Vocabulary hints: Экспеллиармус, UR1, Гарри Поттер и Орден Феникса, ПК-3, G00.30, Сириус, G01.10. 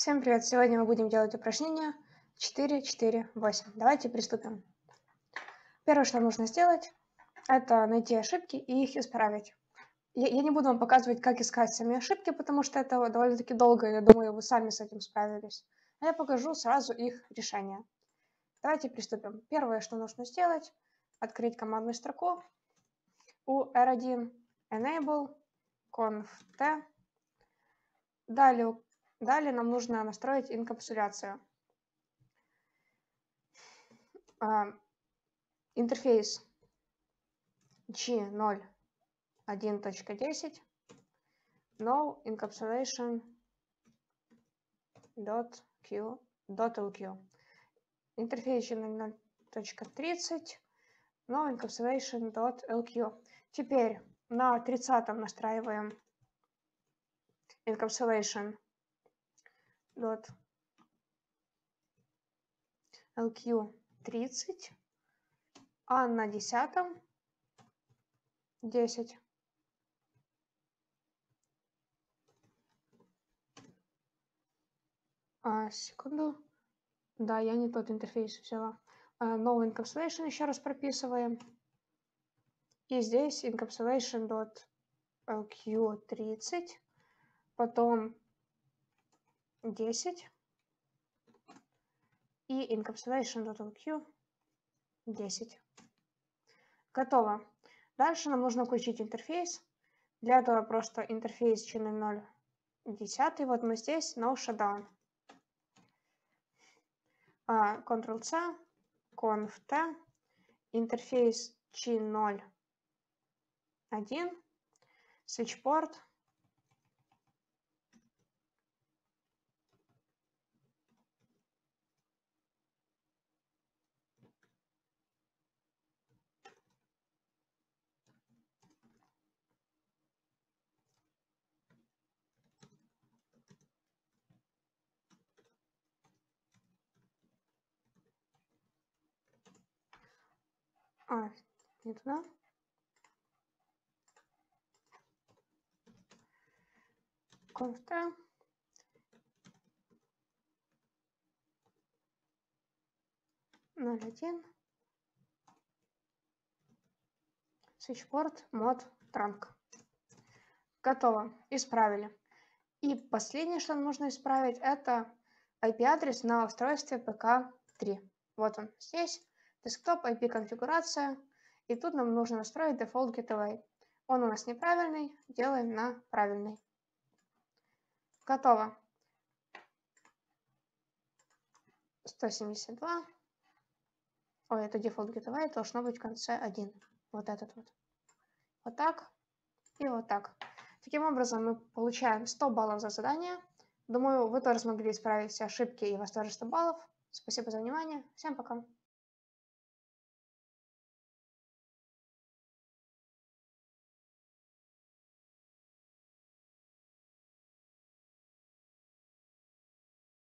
Всем привет! Сегодня мы будем делать упражнение 4.4.8. Давайте приступим. Первое, что нужно сделать, это найти ошибки и их исправить. Я не буду вам показывать, как искать сами ошибки, потому что это довольно-таки долго, я думаю, вы сами с этим справились. А я покажу сразу их решение. Давайте приступим. Первое, что нужно сделать, открыть командную строку. UR1 enable conf-t. Далее нам нужно настроить инкапсуляцию. Интерфейс G01.10 no encapsulation.lq. Интерфейс G00.30 no encapsulation.lq. Теперь на 30-м настраиваем encapsulation .lq30, а на 10-м 10 секунду, да, я не тот интерфейс взяла. Новый encapsulation еще раз прописываем, и здесь encapsulation.lq30, потом 10 и encapsulation.lq10. Готово. Дальше нам нужно включить интерфейс. Для этого просто интерфейс G00.10. Вот мы здесь, no shutdown. Ctrl-C, Conf-T, интерфейс G01, switchport. Не туда. Конфта. Ноль один. Свитчпорт, мод, транк. Готово. Исправили. И последнее, что нужно исправить, это IP-адрес на устройстве ПК-3. Вот он здесь. Десктоп, IP-конфигурация. И тут нам нужно настроить Default Gateway. Он у нас неправильный, делаем на правильный. Готово. 172. Ой, это Default Gateway, должно быть в конце 1. Вот этот вот. Вот так и вот так. Таким образом мы получаем 100 баллов за задание. Думаю, вы тоже смогли исправить все ошибки и у вас тоже 100 баллов. Спасибо за внимание. Всем пока.